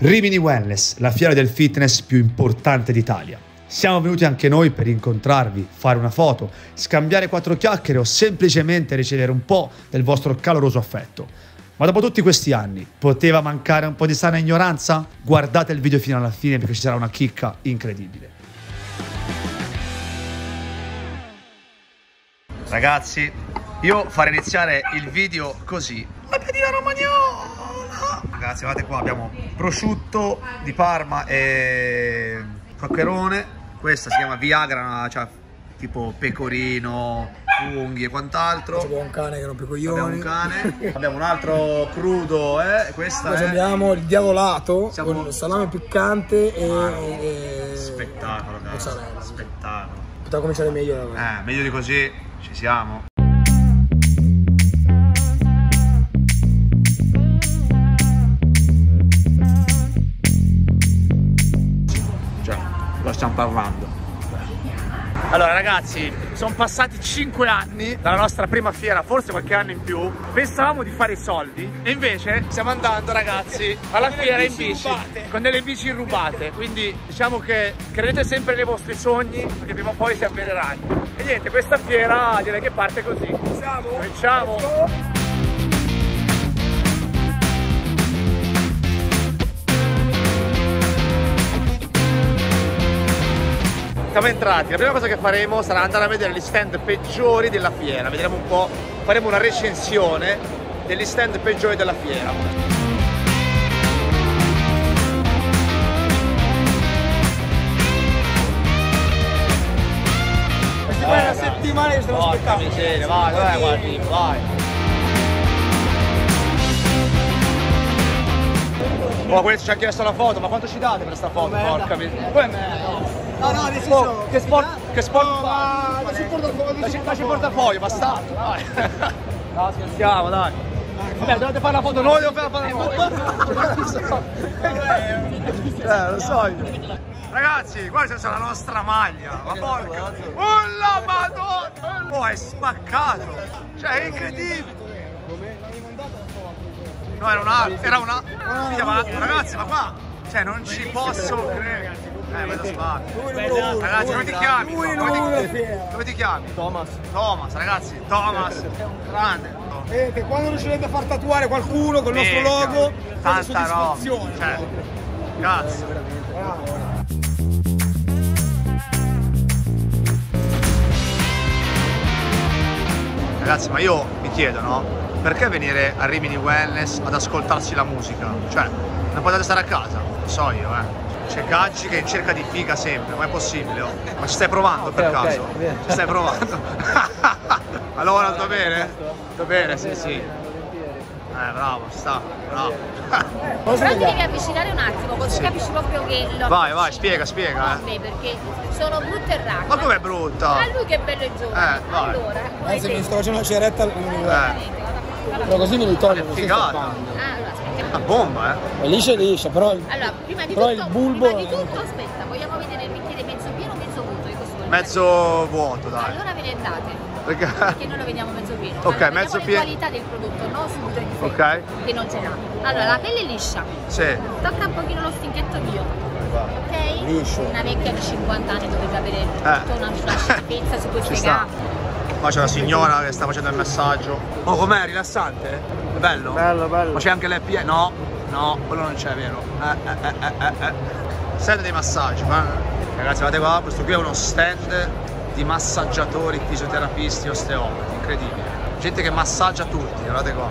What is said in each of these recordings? Rimini Wellness, la fiera del fitness più importante d'Italia. Siamo venuti anche noi per incontrarvi, fare una foto, scambiare quattro chiacchiere o semplicemente ricevere un po' del vostro caloroso affetto. Ma dopo tutti questi anni, poteva mancare un po' di sana ignoranza? Guardate il video fino alla fine perché ci sarà una chicca incredibile. Ragazzi, io farei iniziare il video così. La piadina romagnola! Ragazzi, guardate qua, abbiamo prosciutto di Parma e coccherone. Questa si chiama Viagra, cioè tipo pecorino, funghi e quant'altro. C'è un cane che rompe i coglioni. Abbiamo un cane. Abbiamo un altro crudo, questa poi è... abbiamo il diavolato. Siamo... con il salame piccante e... spettacolo, ragazzi. Spettacolo. Poteva cominciare meglio, ragazzi. Meglio di così ci siamo. Stiamo parlando. Allora ragazzi, sono passati 5 anni dalla nostra prima fiera, forse qualche anno in più. Pensavamo di fare i soldi e invece stiamo andando, ragazzi, alla fiera in bici, con delle bici rubate. Quindi diciamo che credete sempre nei vostri sogni perché prima o poi si avvereranno. E niente, questa fiera direi che parte così. Cominciamo! Siamo entrati, la prima cosa che faremo sarà andare a vedere gli stand peggiori della fiera. Vedremo un po', faremo una recensione degli stand peggiori della fiera. Questa è la settimana che stiamo aspettando. Porca miseria, vai, vai, guardi, vai. Oh, questo ci ha chiesto la foto, ma quanto ci date per sta foto? Porca miseria. No, no, adesso che sport no, fa? Lasci il portafoglio, bastardo, dai. No, scherziamo, dai. Vabbè, dovete fare la foto noi o fare la foto? Lo so io. Ragazzi, guarda, c'è la nostra maglia, ma porca. Ulla madonna! Oh, è spaccato! Cioè, è incredibile! No, era un'altra, ragazzi, ma qua, cioè, non ci posso credere. Ragazzi, come ti chiami? Come ti chiami? Thomas. Thomas, ragazzi, Thomas è un grande. Quando riuscirete a far tatuare qualcuno col nostro logo, tanta roba, cioè, cazzo. Ragazzi, ma io mi chiedo, no? Perché venire a Rimini Wellness ad ascoltarsi la musica? Cioè, non potete stare a casa, lo so io, C'è Gaggi che cerca di figa sempre, ma è possibile? Oh. Ma ci stai provando caso? Okay. Ci stai provando? Allora, tutto bene? Tutto bene, sì. Bravo, sta, bravo. Però ti devi avvicinare un attimo, così capisci proprio che... Vai, spiega. Vabbè, perché sono brutta e racca. Ma com'è brutta? Ma lui che è bello e giovane. Allora... anzi, mi sto facendo una ceretta... Però così mi ritorno. È figata. Una bomba, è liscia, però il, allora, prima di tutto, aspetta, vogliamo vedere il bicchiere mezzo pieno o mezzo vuoto? Mezzo vuoto, dai. Allora ve ne andate, perché noi lo vediamo mezzo pieno. Ok, allora, mezzo pieno. La qualità del prodotto, no? Ok. Che non ce l'ha. Allora, la pelle è liscia. Sì. Tocca un pochino lo stinchetto mio. Ok? Liscio. Una vecchia di 50 anni dovrebbe avere tutta una sciolpezza su queste gambe. Qua c'è la signora che sta facendo il massaggio. Oh, com'è? Rilassante? È bello? Bello. Ma c'è anche l'EPA? No, quello non c'è, vero? Stand dei massaggi, ragazzi, guardate qua, questo qui è uno stand di massaggiatori, fisioterapisti, osteopati, incredibile. Gente che massaggia tutti, guardate qua.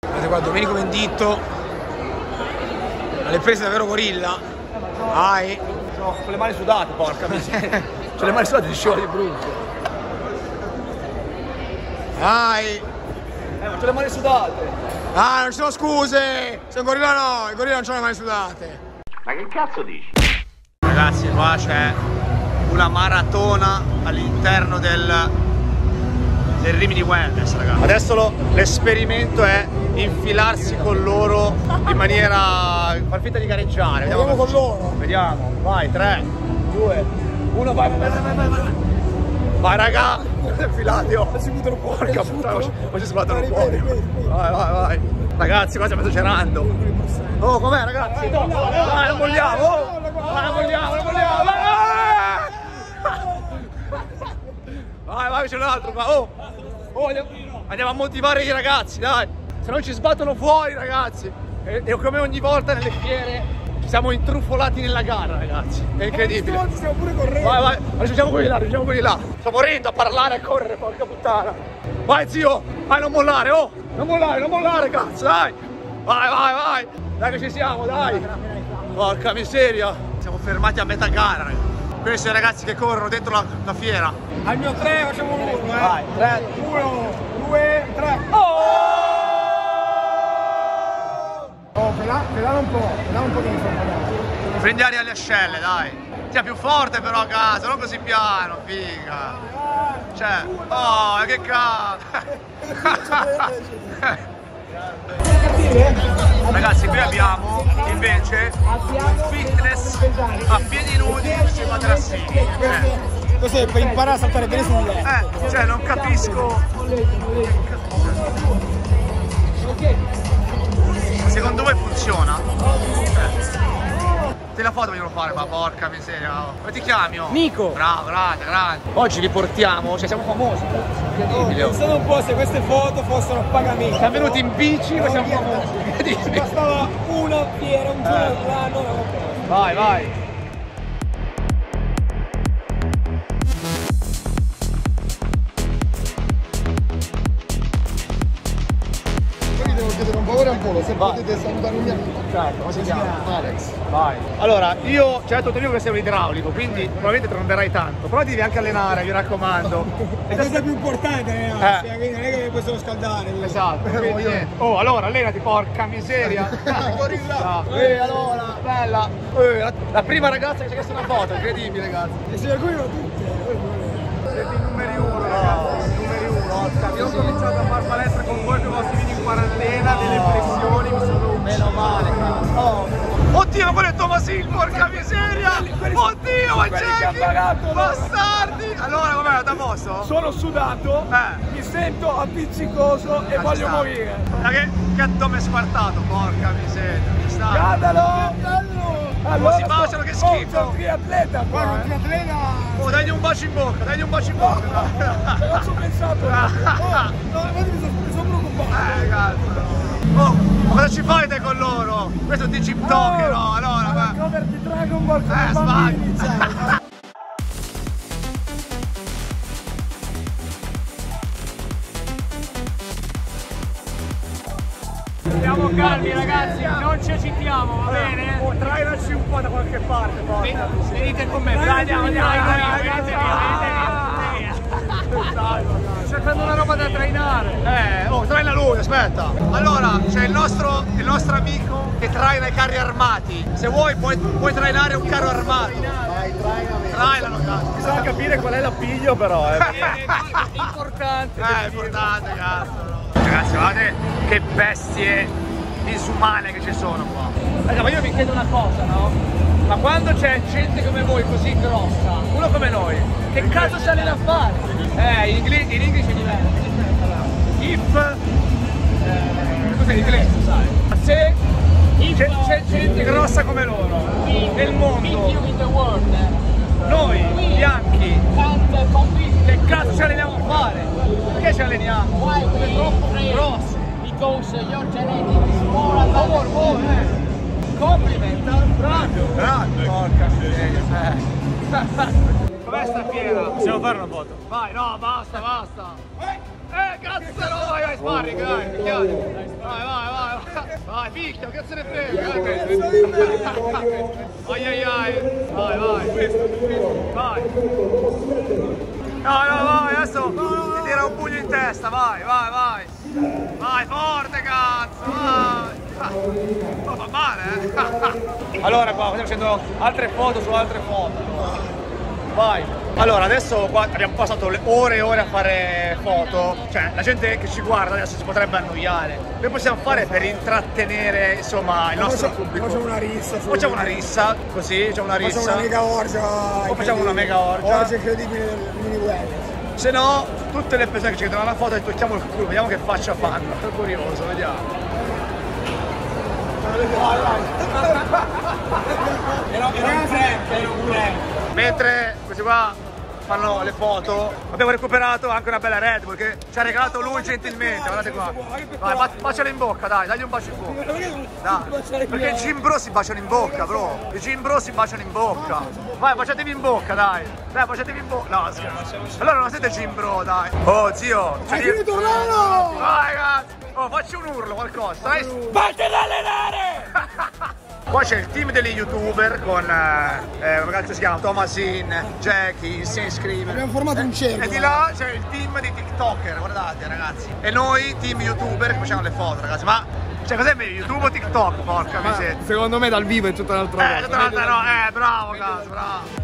Guardate qua, Domenico Venditto. Le prese davvero gorilla? Ai! No, con le mani sudate, porca miseria! Con le mani sudate ti scioglie brutto! Ai! Ma c'ho le mani sudate! Ah, non ci sono scuse! Se un gorilla no, il gorilla non c'ha le mani sudate! Ma che cazzo dici? Ragazzi, qua c'è una maratona all'interno del Rimini Wellness, ragazzi. Adesso l'esperimento è infilarsi con loro in maniera... far finta di gareggiare. Vediamo con loro. Vediamo. Vai, 3, 2, 1, vai. Vai, raga. Infilati, oh. Si buttano fuori. Porca puttana, ma ci sbattono fuori. Vai. Ragazzi, qua stiamo esagerando. Oh, com'è, ragazzi? Vai, non vogliamo. Non vogliamo. Vai, c'è un altro qua. Oh, andiamo a motivare i ragazzi, dai. Se no ci sbattono fuori, ragazzi. E come ogni volta nelle fiere siamo intrufolati nella gara, ragazzi. È incredibile. Ma stiamo pure correndo. Vai. Raggiungiamo quelli là, Sto morendo a parlare e a correre, porca puttana. Vai, zio. Vai, non mollare, oh. Non mollare, cazzo, dai. Vai. Dai che ci siamo, dai. Porca miseria. Siamo fermati a metà gara, ragazzi. Questi sono i ragazzi che corrono dentro la fiera. Al mio 3 facciamo uno, eh. Vai, 3. 1, 2, 3. Oh! Pelare un po', che mi fa. Prendi aria alle ascelle, dai. Sia più forte però a casa, non così piano, figa. Cioè, oh, che cazzo. Ragazzi, qui abbiamo invece fitness a piedi nudi sui materassini. Cos'è? Per imparare a saltare bene sul letto. Cioè, non capisco. Secondo voi funziona? Te la foto vogliono fare, ma porca miseria. Come ti chiami? Oh? Nico! Bravo, grande. Oggi li portiamo, cioè siamo famosi. Incredibile. Pensavo un po' se queste foto fossero a pagamento. Siamo venuti in bici, ma siamo famosi. Incredibile. Bastava una fiera, un giorno, l'anno. Vai. Se potete salutare un mio amico. Certo, come si chiama? Alex. Vai. Allora, io certo ti dico che sei un idraulico, quindi probabilmente tromberai tanto. Però devi anche allenare, mi raccomando. È la cosa più importante allenarsi, quindi non è che possiamo scaldare. Esatto. Oh, allora allenati, porca miseria. Gorilla. Allora, bella. La prima ragazza che ci ha chiesto una foto, incredibile, ragazzi. E se vergognano tutti. Siete i numeri uno, ragazzi. Abbiamo cominciato a fare palestra con voi che vostri video in quarantena, delle pressioni, mi sono... Meno male, cazzo. Oddio, ma quello è Tomasin, porca miseria! Oddio, ma c'è! Bastardi! Allora, com'è, l'ho da mosso? Sono sudato, mi sento appiccicoso e voglio morire. Ma che addome squartato, porca miseria. Cadalo! Allora, si baciano, che schifo! C'è un triatleta qua! Un triatleta! Oh, dagli un bacio in bocca, No, non ci ho pensato! No, mi sono preoccupato! Oh, ma cosa ci fai te con loro? Questo è un chip talk, no? Allora, ma... cover di Dragon Ball con i bambini, cioè! Stiamo calmi, ragazzi, non ci agitiamo, va bene? Trainaci un po' da qualche parte, porca. Venite con me, andiamo. Cercando una roba da trainare. Oh, traina lui, aspetta. Allora, c'è il nostro amico che traina i carri armati. Se vuoi puoi trainare un carro armato. Vai, trainalo, cazzo. Bisogna capire qual è l'appiglio però, È importante. È importante, cazzo. Ragazzi, guardate che bestie disumane che ci sono qua. Raga, ma io mi chiedo una cosa, no? Ma quando c'è gente come voi così grossa, uno come noi, che cazzo si allena a fare? In inglese è diverso. If... cos'è in inglese, sai? Se c'è gente grossa come loro nel mondo, noi, bianchi, che cazzo ci alleniamo a fare? Perché ci alleniamo? Perché troppo grossi. Because your genetics is more advanced. Compliment, bravo. Porca miseria. Com'è sta piena? Possiamo fare una foto? Vai, no, basta. Cazzo, no, vai, sparring, dai, chiaro. Vai. Vai, picchia, cazzo ne frega. Vai. No, adesso ti tira un pugno in testa, vai. Vai, forte, cazzo, vai. Ma fa male, Allora qua stiamo facendo altre foto su altre foto. Vai. Allora, adesso qua abbiamo passato le ore e ore a fare foto. Cioè, la gente che ci guarda adesso si potrebbe annoiare. Noi possiamo fare per intrattenere, insomma, il nostro pubblico. Facciamo una rissa. Facciamo una rissa, così, facciamo una rissa. Facciamo una mega orgia. O facciamo una mega orgia. Orgia incredibile del Rimini Wellness. Se no, tutte le persone che ci chiedono una foto e tocchiamo il culo, vediamo che faccia fanno. Sono curioso, vediamo. Mentre questi qua fanno le foto, abbiamo recuperato anche una bella Red Bull che ci ha regalato lui gentilmente. Guardate qua, vai, baciala in bocca, dai, dagli un bacio in bocca, dai. Perché i gym bro si baciano in bocca, bro, i gym bro si baciano in bocca. Vai, baciatevi in bocca, dai, dai, baciatevi in bocca. No, scherzo, allora non siete gym bro, dai. Oh zio, hai finito l'anno? Vai ragazzi, oh, faccio un urlo, qualcosa, dai. Vatti ad allenare! Qua c'è il team degli youtuber con un ragazzo che si chiama Tomasin, Jackie, Insane Screamer. Abbiamo formato un cerchio. E di là c'è il team di TikToker, guardate ragazzi. E noi team youtuber che facciamo le foto, ragazzi. Ma cioè cos'è meglio, YouTube o TikTok? Porca miseria. Secondo me dal vivo è tutta un'altra cosa. Tutta un'altra no, bravo cazzo, bravo.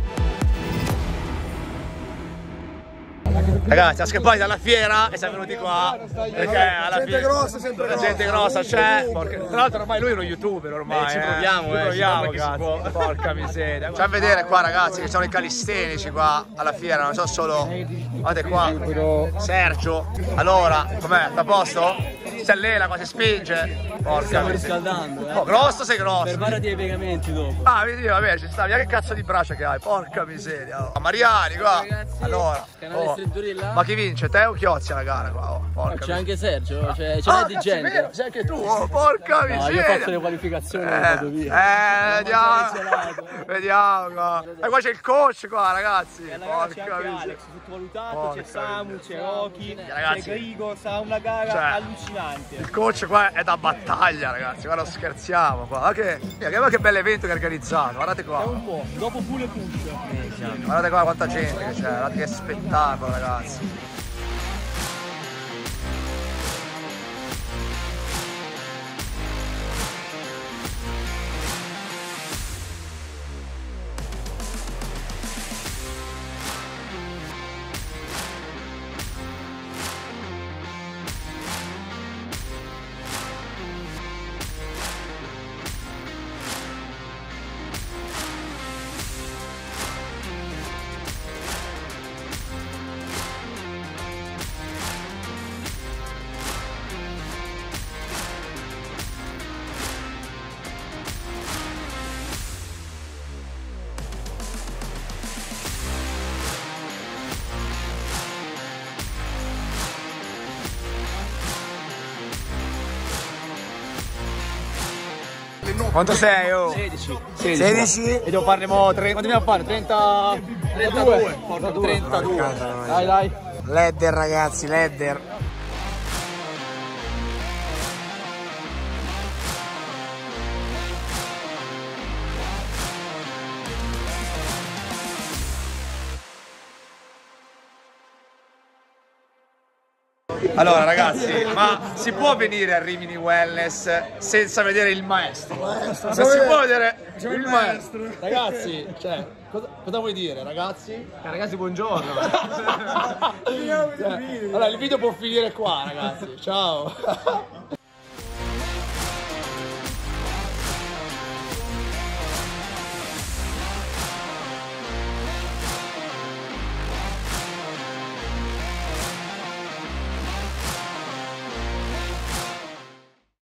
Ragazzi, siamo scappati dalla fiera e siamo venuti qua. Perché alla gente fiera, grossa, sempre la gente grossa c'è. Tra l'altro ormai lui è uno youtuber ormai. Ci proviamo, ci proviamo, cazzo. Porca miseria. Facciamo vedere qua ragazzi che sono i calistenici qua alla fiera, non so solo. Guardate qua, Sergio. Allora, com'è? Sta a posto? Si allena qua, si spinge. Porca stiamo riscaldando, eh. Oh, grosso sei grosso. Preparati ai piegamenti dopo. Ah, vedi, vabbè, ci sta, via che cazzo di braccia che hai, porca miseria. Oh. Mariani qua. Allora. Oh. Ma chi vince? Te o Chiozzi alla gara qua? Oh, porca c'è anche Sergio, c'è di gente. C'è anche tu, oh, porca miseria. Io ho fatto le qualificazioni e vado via. Vediamo. Vediamo qua. E qua c'è il coach qua, ragazzi. Porca miseria. Alex sottovalutato, c'è Samu, c'è Rocky, c'è Grigo, sta una gara allucinante. Il coach qua è da battaglia, ragazzi. Guarda, scherziamo qua. Guarda che bello evento che ha organizzato. Guardate qua. Un po'. Dopo pure push. Guardate qua quanta gente che c'è, guardate che spettacolo, ragazzi. Quanto sei? Oh? 16. E devo faremo 3. Quanto dobbiamo fare? 32. Dai, dai. Ledder ragazzi, ledder. Allora ragazzi, ma si può venire a Rimini Wellness senza vedere il maestro? Se si può vedere il maestro. Ragazzi, cioè, cosa vuoi dire ragazzi? Ragazzi buongiorno. Allora il video può finire qua ragazzi, ciao.